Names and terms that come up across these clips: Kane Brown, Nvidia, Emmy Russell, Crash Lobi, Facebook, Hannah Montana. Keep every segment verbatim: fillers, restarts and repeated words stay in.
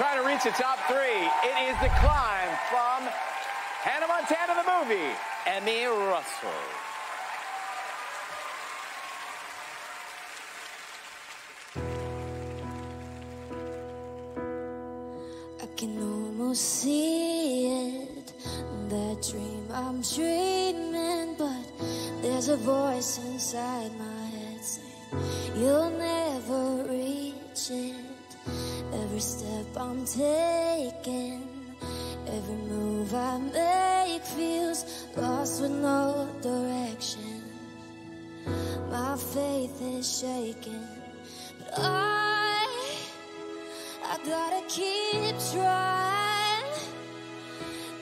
trying to reach the top three. It is The Climb from Hannah Montana, the movie, Emmy Russell. I can almost see it, that dream I'm dreaming, but there's a voice inside my head saying, you'll never reach it. Every step I'm taking, every move I make feels lost with no direction. My faith is shaking, but I I gotta keep trying,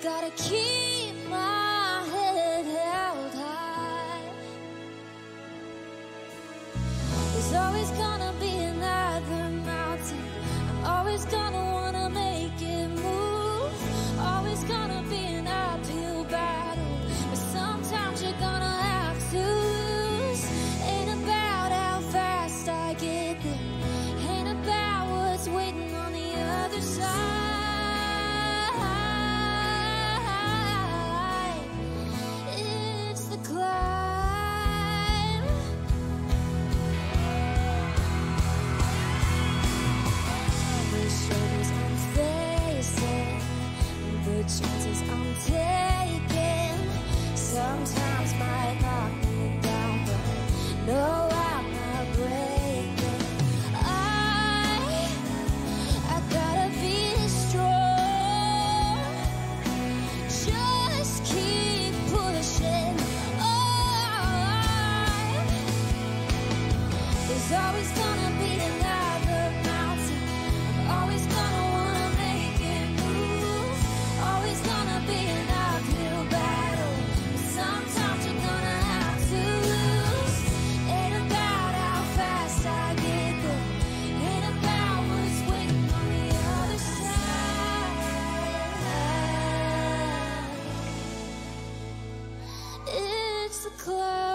gotta keep my head held high. There's always gonna be another mountain, I'm always gonna wanna make it move, always gonna be an uphill battle, but sometimes you're gonna have to lose. Ain't about how fast I get there, ain't about what's waiting other side. It's the climb. The shoulders I'm facing, the chances I'm taking, sometimes might knock me down, but no. There's always gonna be another mountain, I'm always gonna wanna make it move, always gonna be an uphill battle, but sometimes you're gonna have to lose. Ain't about how fast I get there, ain't about what's waiting on the other side. It's the climb.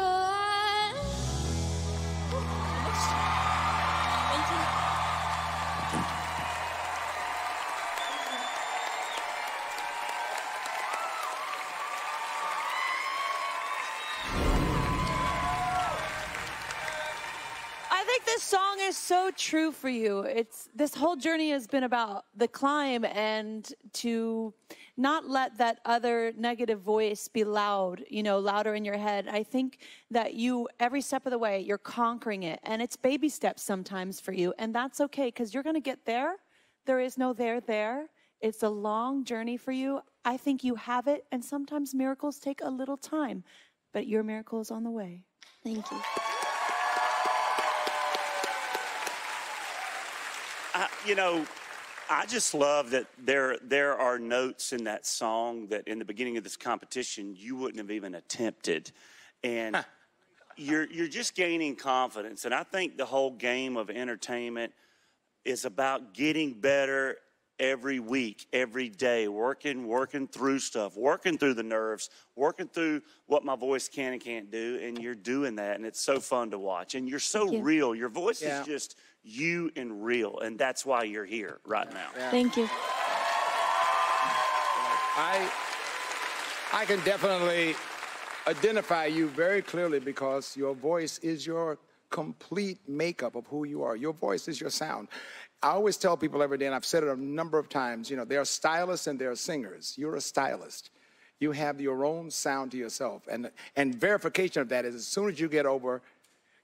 This song is so true for you. It's this whole journey has been about the climb and to not let that other negative voice be loud, you know, louder in your head. I think that you, every step of the way, you're conquering it, and it's baby steps sometimes for you, and that's okay, because you're going to get there. There is no there there. It's a long journey for you. I think you have it, and sometimes miracles take a little time, but your miracle is on the way. Thank you. I, you know, I just love that there there are notes in that song that in the beginning of this competition you wouldn't have even attempted, and huh. you're you're just gaining confidence. And I think the whole game of entertainment is about getting better every week, every day, working working through stuff, working through the nerves, working through what my voice can and can't do. And you're doing that, and it's so fun to watch. And you're so you. real. Your voice yeah. is just. You and real, and that's why you're here right now. Yeah. Thank you. I, I can definitely identify you very clearly, because your voice is your complete makeup of who you are. Your voice is your sound. I always tell people every day, and I've said it a number of times, you know, there are stylists and there are singers. You're a stylist. You have your own sound to yourself, and, and verification of that is as soon as you get over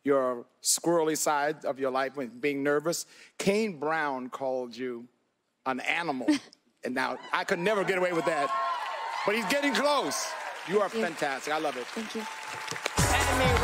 your squirrely side of your life when being nervous. Kane Brown called you an animal. And now, I could never get away with that. But he's getting close. You are fantastic. I love it. Thank you.